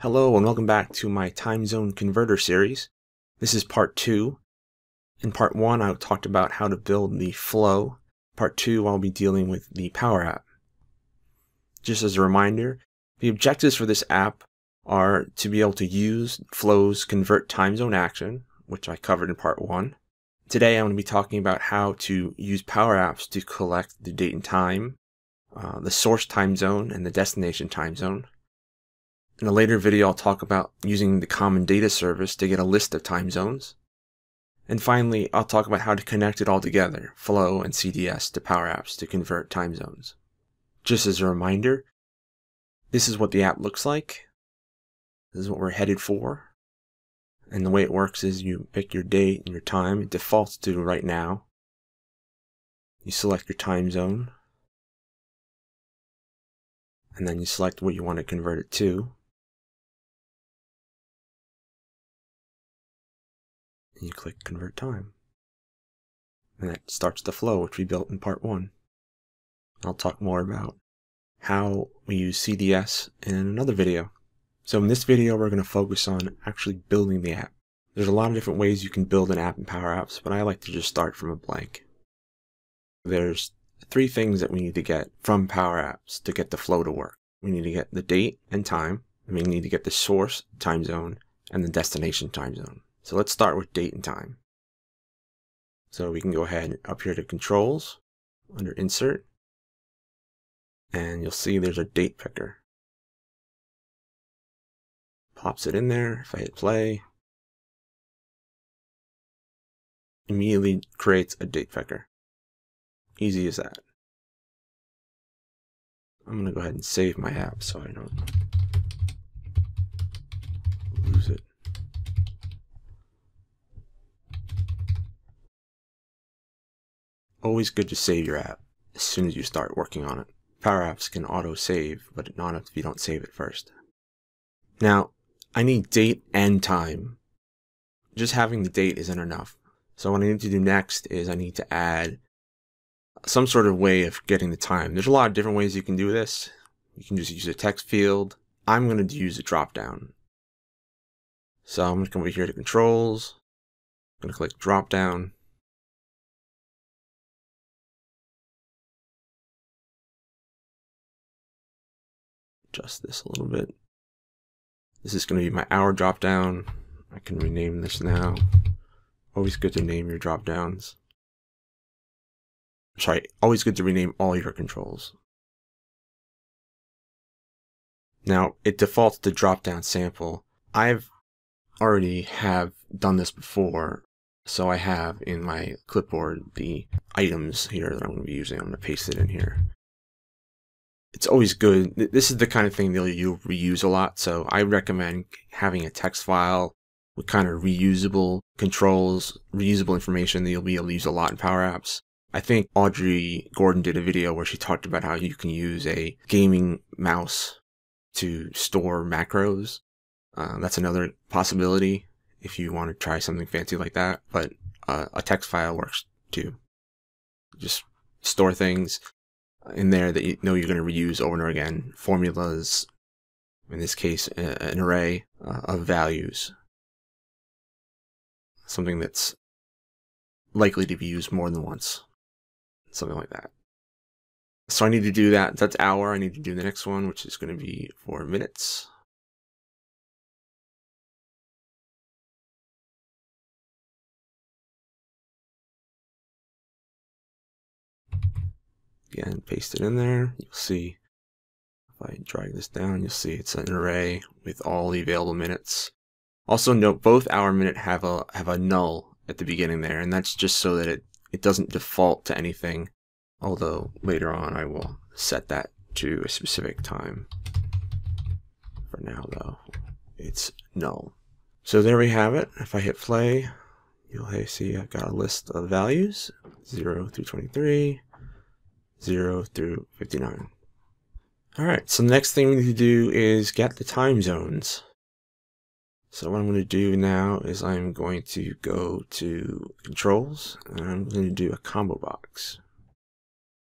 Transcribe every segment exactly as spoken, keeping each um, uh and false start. Hello and welcome back to my time zone converter series. This is part two. In part one, I talked about how to build the flow. Part two, I'll be dealing with the Power App. Just as a reminder, the objectives for this app are to be able to use Flow's convert time zone action, which I covered in part one. Today, I'm going to be talking about how to use Power Apps to collect the date and time, uh, the source time zone, and the destination time zone. In a later video, I'll talk about using the Common Data Service to get a list of time zones. And finally, I'll talk about how to connect it all together, Flow and C D S to Power Apps to convert time zones. Just as a reminder, this is what the app looks like. This is what we're headed for. And the way it works is you pick your date and your time. It defaults to right now. You select your time zone. And then you select what you want to convert it to. And you click Convert Time. And that starts the flow, which we built in part one. I'll talk more about how we use C D S in another video. So in this video, we're going to focus on actually building the app. There's a lot of different ways you can build an app in Power Apps, but I like to just start from a blank. There's three things that we need to get from Power Apps to get the flow to work. We need to get the date and time, and we need to get the source time zone and the destination time zone. So let's start with date and time. So we can go ahead up here to Controls, under Insert, and you'll see there's a date picker. Pops it in there. If I hit play, immediately creates a date picker. Easy as that. I'm going to go ahead and save my app so I don't lose it. Always good to save your app as soon as you start working on it. Power Apps can auto-save, but not if you don't save it first. Now, I need date and time. Just having the date isn't enough. So what I need to do next is I need to add some sort of way of getting the time. There's a lot of different ways you can do this. You can just use a text field. I'm going to use a drop down. So I'm going to come over here to Controls. I'm going to click drop down. Adjust this a little bit. This is going to be my hour drop down. I can rename this now. Always good to name your drop downs. Sorry, always good to rename all your controls. Now, it defaults to drop-down sample. I've already have done this before, so I have in my clipboard the items here that I'm going to be using. I'm going to paste it in here. It's always good. This is the kind of thing that you'll reuse a lot, so I recommend having a text file with kind of reusable controls, reusable information that you'll be able to use a lot in Power Apps. I think Audrey Gordon did a video where she talked about how you can use a gaming mouse to store macros. Uh, that's another possibility if you want to try something fancy like that, but uh, a text file works too. Just store things in there that you know you're going to reuse over and over again. Formulas, in this case, an array of values. Something that's likely to be used more than once. Something like that. So I need to do that. That's hour. I need to do the next one, which is going to be for minutes. Again, paste it in there. You'll see, if I drag this down, you'll see it's an array with all the available minutes. Also note both hour and minute have a, have a null at the beginning there, and that's just so that it It doesn't default to anything, although later on I will set that to a specific time. For now, though, it's null. So there we have it. If I hit play, you'll see I've got a list of values, zero through twenty-three, zero through fifty-nine. All right, so the next thing we need to do is get the time zones. So what I'm going to do now is I'm going to go to Controls, and I'm going to do a combo box.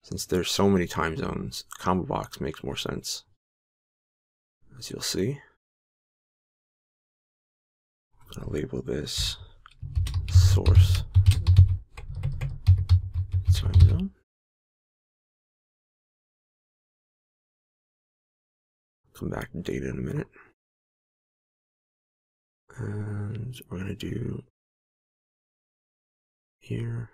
Since there's so many time zones, a combo box makes more sense, as you'll see. I'm going to label this source time zone. Come back to data in a minute. And we're going to do here.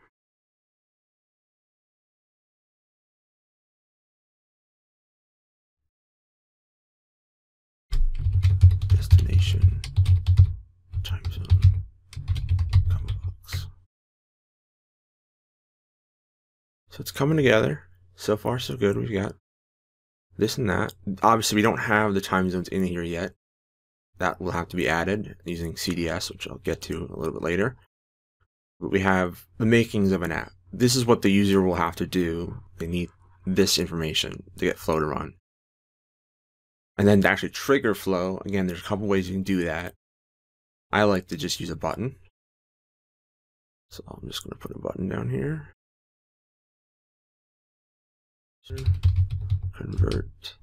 Destination time zone combo box. So it's coming together. So far so good. We've got this and that. Obviously we don't have the time zones in here yet. That will have to be added using C D S, which I'll get to a little bit later. But we have the makings of an app. This is what the user will have to do. They need this information to get Flow to run. And then to actually trigger Flow, again, there's a couple ways you can do that. I like to just use a button. So I'm just going to put a button down here. Convert.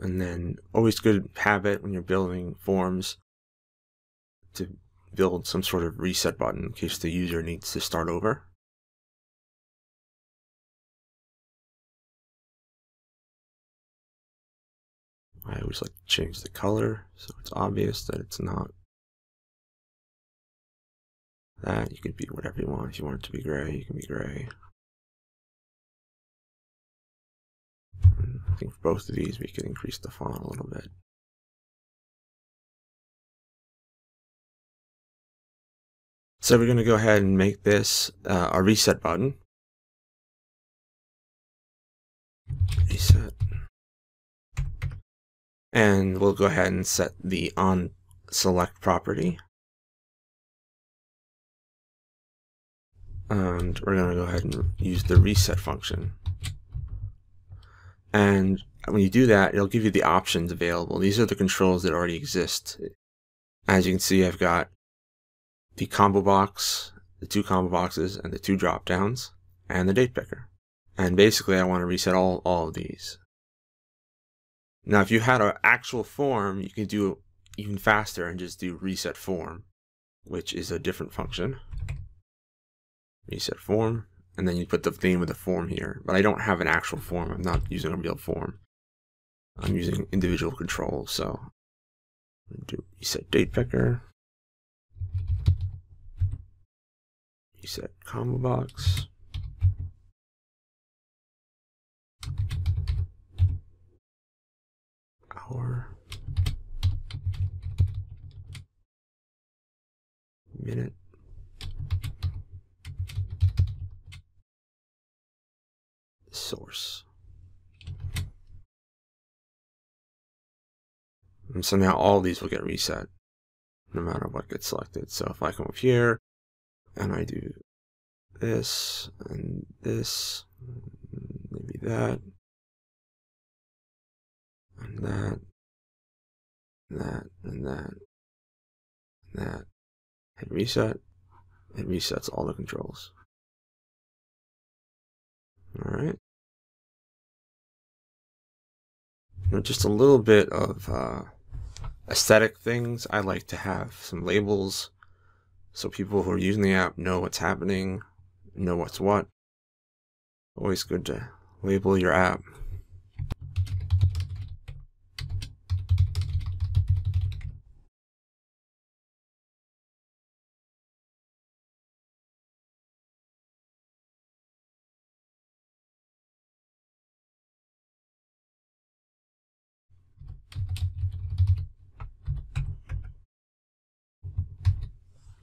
And then always good habit when you're building forms to build some sort of reset button in case the user needs to start over. I always like to change the color so it's obvious that it's not that. You can be whatever you want. If you want it to be gray, you can be gray. And I think for both of these we can increase the font a little bit. So we're going to go ahead and make this uh, a reset button. Reset. And we'll go ahead and set the on select property. And we're going to go ahead and use the reset function. And when you do that, it'll give you the options available. These are the controls that already exist. As you can see, I've got the combo box, the two combo boxes, and the two drop downs, and the date picker. And basically I want to reset all, all of these. Now if you had an actual form, you can do it even faster and just do reset form, which is a different function. Reset form, and then you put the name of the form here. But I don't have an actual form. I'm not using a real form. I'm using individual controls. So I'm going to do reset date picker. Reset combo box. Hour. Minute. Source. And so now all these will get reset, no matter what gets selected. So if I come up here, and I do this, and this, maybe that, and that, and that, and that, and that. Hit reset. It resets all the controls. Alright. Now just a little bit of uh, aesthetic things. I like to have some labels, so people who are using the app know what's happening, know what's what. Always good to label your app.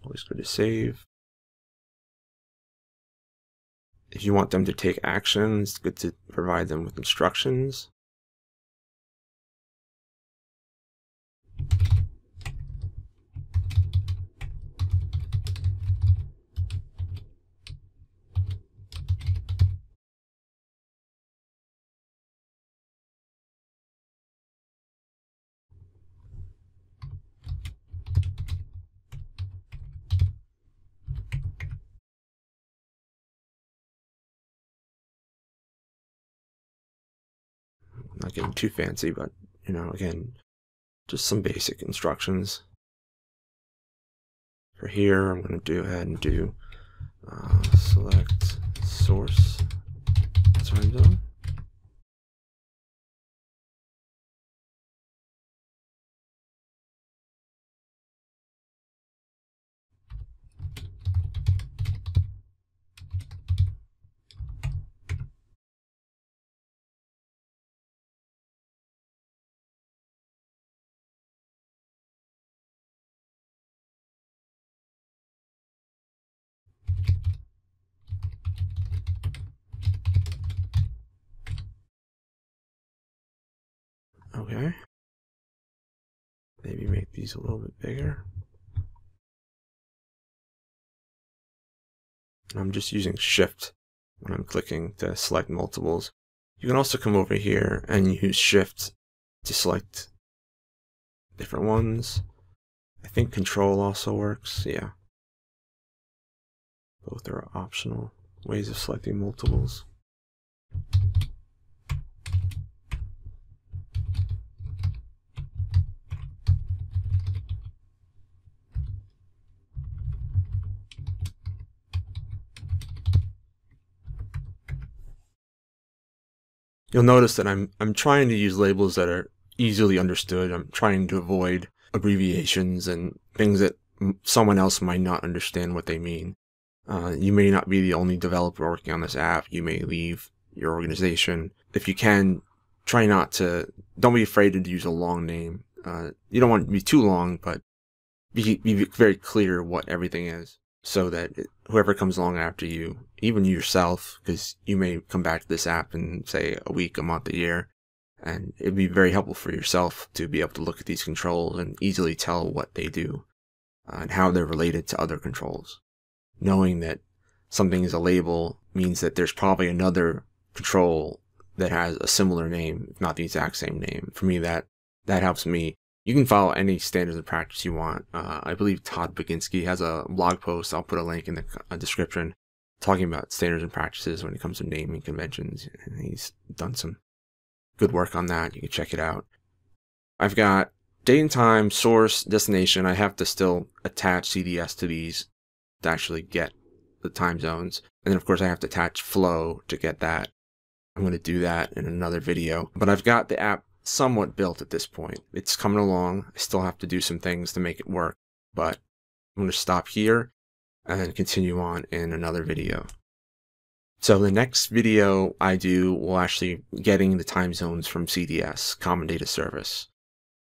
Always go to save. If you want them to take action, it's good to provide them with instructions. Not getting too fancy, but, you know, again, just some basic instructions. For here, I'm going to do ahead and do uh, select source time zone. Okay, maybe make these a little bit bigger. I'm just using shift when I'm clicking to select multiples. You can also come over here and use shift to select different ones. I think control also works, yeah. Both are optional ways of selecting multiples. You'll notice that I'm I'm trying to use labels that are easily understood. I'm trying to avoid abbreviations and things that m someone else might not understand what they mean. Uh, you may not be the only developer working on this app. You may leave your organization. If you can, try not to. Don't be afraid to use a long name. Uh, you don't want it to be too long, but be, be very clear what everything is, so that it, whoever comes along after you, even yourself, because you may come back to this app in, say, a week, a month, a year, and it'd be very helpful for yourself to be able to look at these controls and easily tell what they do uh, and how they're related to other controls. Knowing that something is a label means that there's probably another control that has a similar name, if not the exact same name. For me, that, that helps me. You can follow any standards of practice you want. Uh, I believe Todd Baginski has a blog post. I'll put a link in the description talking about standards and practices when it comes to naming conventions. And he's done some good work on that. You can check it out. I've got date and time, source, destination. I have to still attach C D S to these to actually get the time zones. And then, of course, I have to attach Flow to get that. I'm going to do that in another video. But I've got the app somewhat built at this point. It's coming along. I still have to do some things to make it work, but I'm going to stop here and continue on in another video. So the next video I do will actually getting the time zones from C D S, Common Data Service.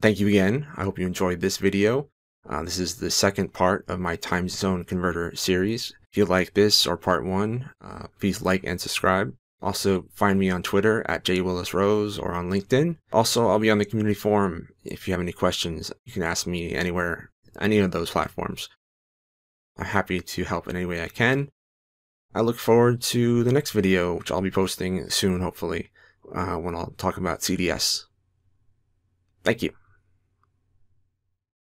Thank you again. I hope you enjoyed this video. Uh, this is the second part of my time zone converter series. If you like this or part one, uh, please like and subscribe. Also, find me on Twitter at jwillisrose or on LinkedIn. Also, I'll be on the community forum. If you have any questions, you can ask me anywhere, any of those platforms. I'm happy to help in any way I can. I look forward to the next video, which I'll be posting soon, hopefully, uh, when I'll talk about C D S. Thank you.